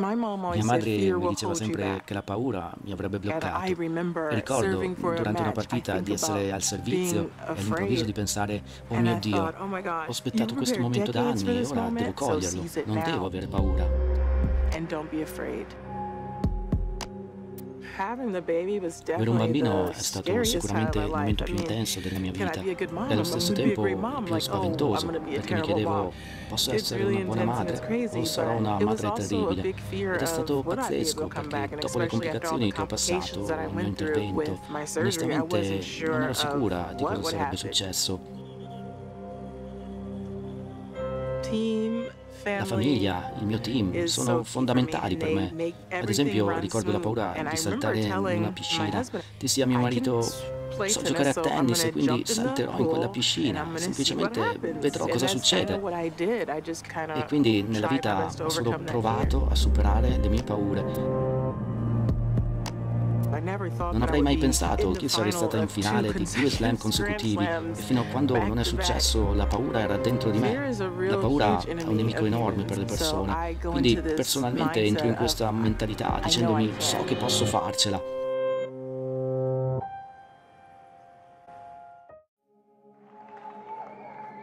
Mia madre mi diceva sempre che la paura mi avrebbe bloccato. Ricordo durante una partita di essere al servizio e all'improvviso di pensare, oh mio Dio, ho aspettato questo momento da anni, ora devo coglierlo, non devo avere paura. Avere un bambino è stato sicuramente il momento più intenso della mia vita e allo stesso tempo più spaventoso, perché mi chiedevo, posso essere una buona madre o sarò una madre terribile? Ed è stato pazzesco, perché dopo le complicazioni che ho passato nel mio intervento, onestamente non ero sicura di cosa sarebbe successo. La famiglia, il mio team, sono fondamentali per me. Ad esempio, ricordo la paura di saltare in una piscina. Dissi a mio marito, so giocare a tennis e quindi salterò in quella piscina. Semplicemente vedrò cosa succede. E quindi nella vita ho solo provato a superare le mie paure. Non avrei mai pensato che sarei stata in finale di 2 slam consecutivi e fino a quando non è successo la paura era dentro di me. La paura è un nemico enorme per le persone, quindi personalmente entro in questa mentalità dicendomi so che posso farcela.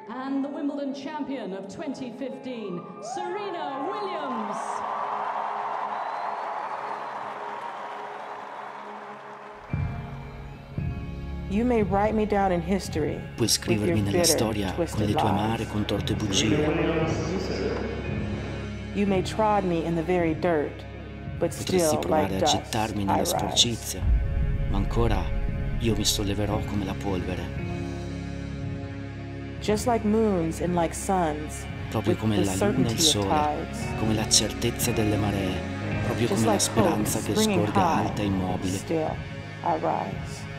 And the Wimbledon champion of 2015, Serena Williams. Puoi scrivermi nella storia con le tue amare contorte bugie. Potresti provare a gettarmi nella sporcizia, ma ancora io mi solleverò come la polvere. Proprio come la luna e il sole, come la certezza delle maree, proprio come la speranza che scorga alta e immobile.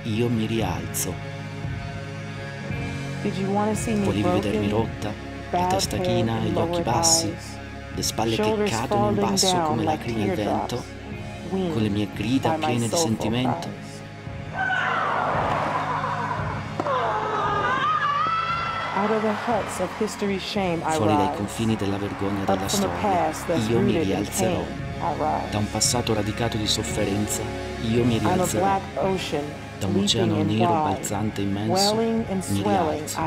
Io mi rialzo. Volevi vedermi rotta, la testa china e gli occhi bassi, le spalle che cadono in basso come lacrime al vento, con le mie grida piene di sentimento. Fuori dai confini della vergogna della storia, io mi rialzerò. Da un passato radicato di sofferenza, io mi rialzerò. Da un oceano nero balzante immenso, mi rialzo.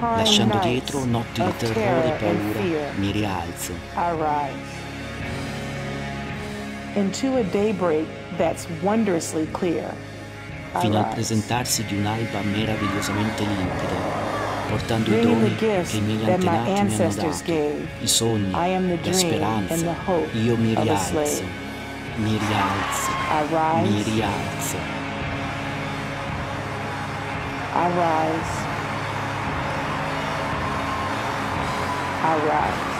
Lasciando dietro notti di terrore e paura, mi rialzo. Fino al presentarsi di un'alba meravigliosamente limpida, portando i doni che i miei antenati mi hanno dato, i sogni, la speranza, io mi rialzo, mi rialzo, mi rialzo. I rise. I rise.